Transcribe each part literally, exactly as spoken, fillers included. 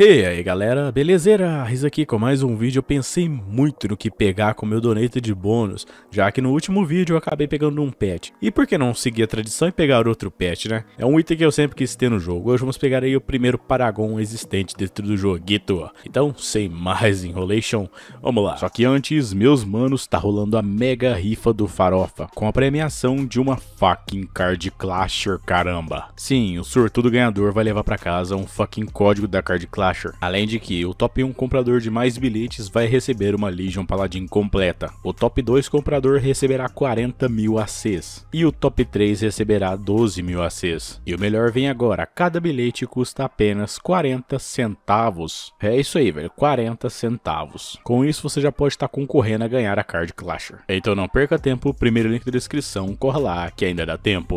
E aí galera, belezeira? Riz aqui com mais um vídeo. Eu pensei muito no que pegar com meu donate de bônus, já que no último vídeo eu acabei pegando um pet. E por que não seguir a tradição e pegar outro pet, né? É um item que eu sempre quis ter no jogo. Hoje vamos pegar aí o primeiro Paragon existente dentro do joguito. Então, sem mais enrolação, vamos lá. Só que antes, meus manos, tá rolando a mega rifa do Farofa, com a premiação de uma fucking Card Clasher, caramba. Sim, o sortudo ganhador vai levar pra casa um fucking código da Card Clasher. Além de que o top um comprador de mais bilhetes vai receber uma Legion Paladin completa. O top dois comprador receberá quarenta mil A Cs. E o top três receberá doze mil A Cs. E o melhor vem agora, cada bilhete custa apenas quarenta centavos. É isso aí, velho, quarenta centavos. Com isso você já pode estar concorrendo a ganhar a Card Clasher. Então não perca tempo, primeiro link da descrição, corre lá que ainda dá tempo.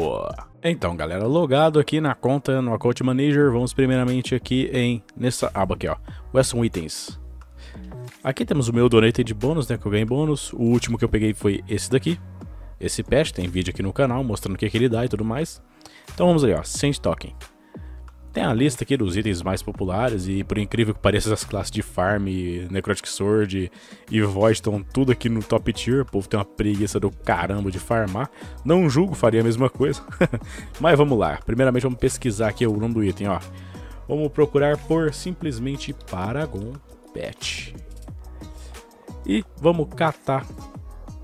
Então galera, logado aqui na conta, no Account Manager, vamos primeiramente aqui em, nessa aba aqui ó, Western Itens. Aqui temos o meu donate de bônus, né, que eu ganhei bônus, o último que eu peguei foi esse daqui, esse patch, tem vídeo aqui no canal mostrando o que, que ele dá e tudo mais. Então vamos aí ó, Sand Token. Tem a lista aqui dos itens mais populares e por incrível que pareça as classes de farm, Necrotic Sword e Void estão tudo aqui no top tier. O povo tem uma preguiça do caramba de farmar. Não julgo, faria a mesma coisa. Mas vamos lá. Primeiramente vamos pesquisar aqui o nome do item, ó. Vamos procurar por simplesmente Paragon Pet. E vamos catar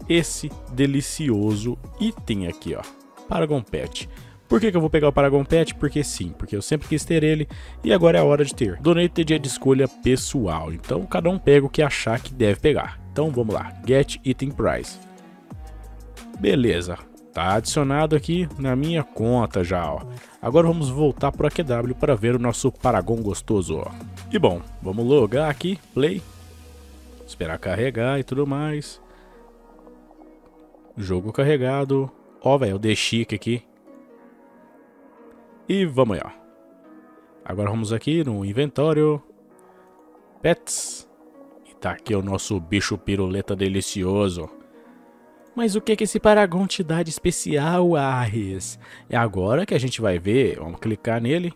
esse delicioso item aqui, ó. Paragon Pet. Por que que eu vou pegar o Paragon Pet? Porque sim, porque eu sempre quis ter ele e agora é a hora de ter. Donate é de escolha pessoal, então cada um pega o que achar que deve pegar. Então vamos lá, Get Item Price. Beleza, tá adicionado aqui na minha conta já, ó. Agora vamos voltar pro A Q W para ver o nosso Paragon gostoso, ó. E bom, vamos logar aqui, play. Esperar carregar e tudo mais. Jogo carregado. Ó, velho, eu dei chique aqui. E vamos aí, ó. Agora vamos aqui no inventório. Pets. E tá aqui o nosso bicho piruleta delicioso. Mas o que que esse Paragon te dá de especial, Ares? É agora que a gente vai ver. Vamos clicar nele.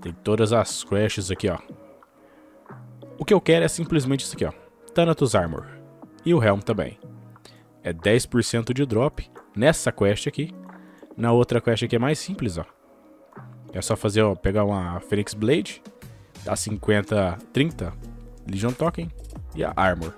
Tem todas as crashes aqui, ó. O que eu quero é simplesmente isso aqui, ó. Thanatos Armor. E o Helm também. É dez por cento de drop nessa quest aqui. Na outra quest aqui é mais simples, ó. É só fazer, ó, pegar uma Phoenix Blade, dá cinquenta, trinta, Legion Token e a Armor.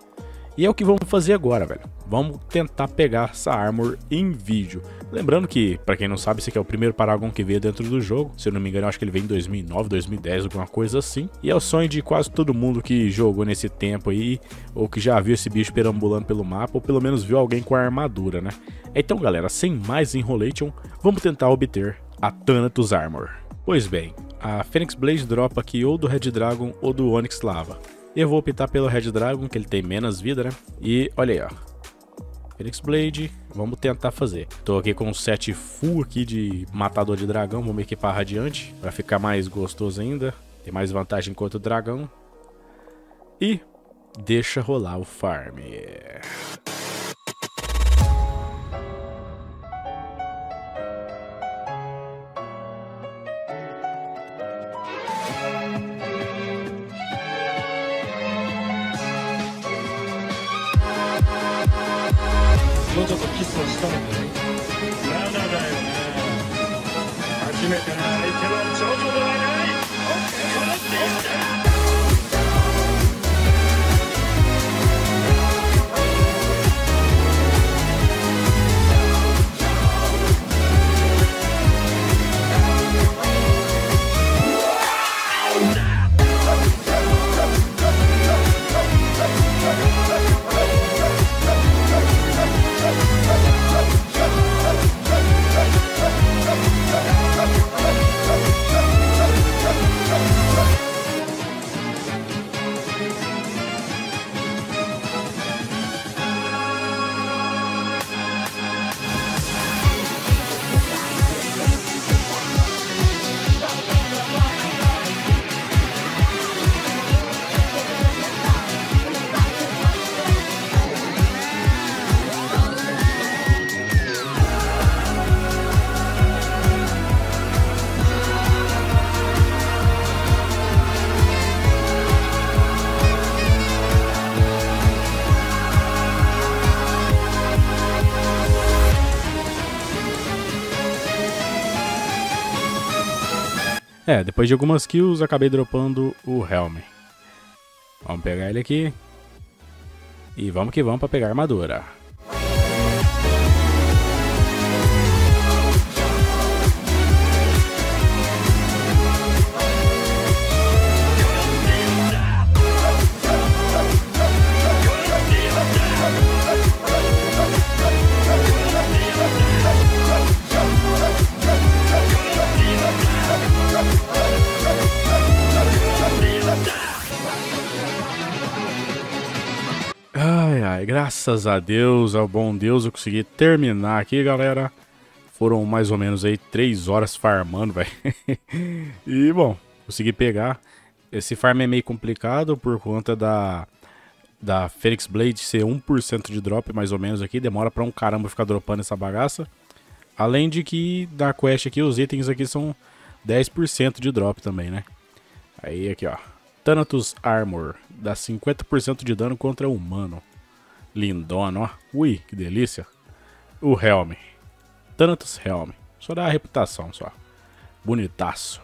E é o que vamos fazer agora, velho. Vamos tentar pegar essa Armor em vídeo. Lembrando que, pra quem não sabe, esse aqui é o primeiro Paragon que veio dentro do jogo. Se eu não me engano, eu acho que ele veio em dois mil e nove, dois mil e dez, alguma coisa assim. E é o sonho de quase todo mundo que jogou nesse tempo aí, ou que já viu esse bicho perambulando pelo mapa, ou pelo menos viu alguém com a armadura, né? Então, galera, sem mais enrolation, vamos tentar obter a Thanatos Armor. Pois bem, a Phoenix Blade dropa aqui ou do Red Dragon ou do Onix Lava. Eu vou optar pelo Red Dragon, que ele tem menos vida, né? E olha aí, ó. Phoenix Blade, vamos tentar fazer. Tô aqui com o set full aqui de matador de dragão, vou me equipar radiante, pra ficar mais gostoso ainda. Tem mais vantagem contra o dragão. E deixa rolar o farm. É, depois de algumas kills, acabei dropando o Helm. Vamos pegar ele aqui. E vamos que vamos pra pegar a armadura. Graças a Deus, ao bom Deus, eu consegui terminar aqui, galera. Foram mais ou menos aí três horas farmando, velho. E, bom, consegui pegar. Esse farm é meio complicado por conta da da Phoenix Blade ser um por cento de drop, mais ou menos, aqui. Demora pra um caramba ficar dropando essa bagaça. Além de que, da quest aqui, os itens aqui são dez por cento de drop também, né? Aí, aqui, ó. Thanatos Armor. Dá cinquenta por cento de dano contra o humano. Lindona, ó. Ui, que delícia. O Helm. Tantos Helm. Só dá a reputação, só. Bonitaço.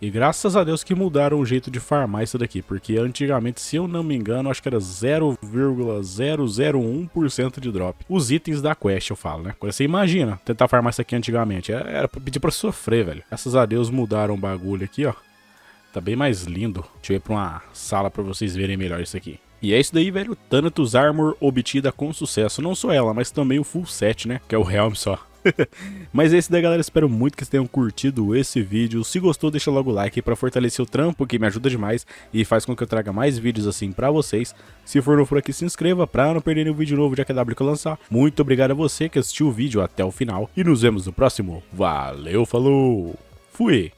E graças a Deus que mudaram o jeito de farmar isso daqui. Porque antigamente, se eu não me engano, acho que era zero vírgula zero zero um por cento de drop. Os itens da quest, eu falo, né? Agora você imagina tentar farmar isso aqui antigamente. Era pra pedir pra sofrer, velho. Graças a Deus mudaram o bagulho aqui, ó. Tá bem mais lindo. Deixa eu ir pra uma sala pra vocês verem melhor isso aqui. E é isso daí, velho, Thanatos Armor obtida com sucesso, não só ela, mas também o full set, né, que é o Helm só. Mas é isso daí, galera, espero muito que vocês tenham curtido esse vídeo. Se gostou, deixa logo o like pra fortalecer o trampo, que me ajuda demais e faz com que eu traga mais vídeos assim pra vocês. Se for novo por aqui, se inscreva pra não perder nenhum vídeo novo de A K W que eu lançar. Muito obrigado a você que assistiu o vídeo até o final e nos vemos no próximo. Valeu, falou, fui!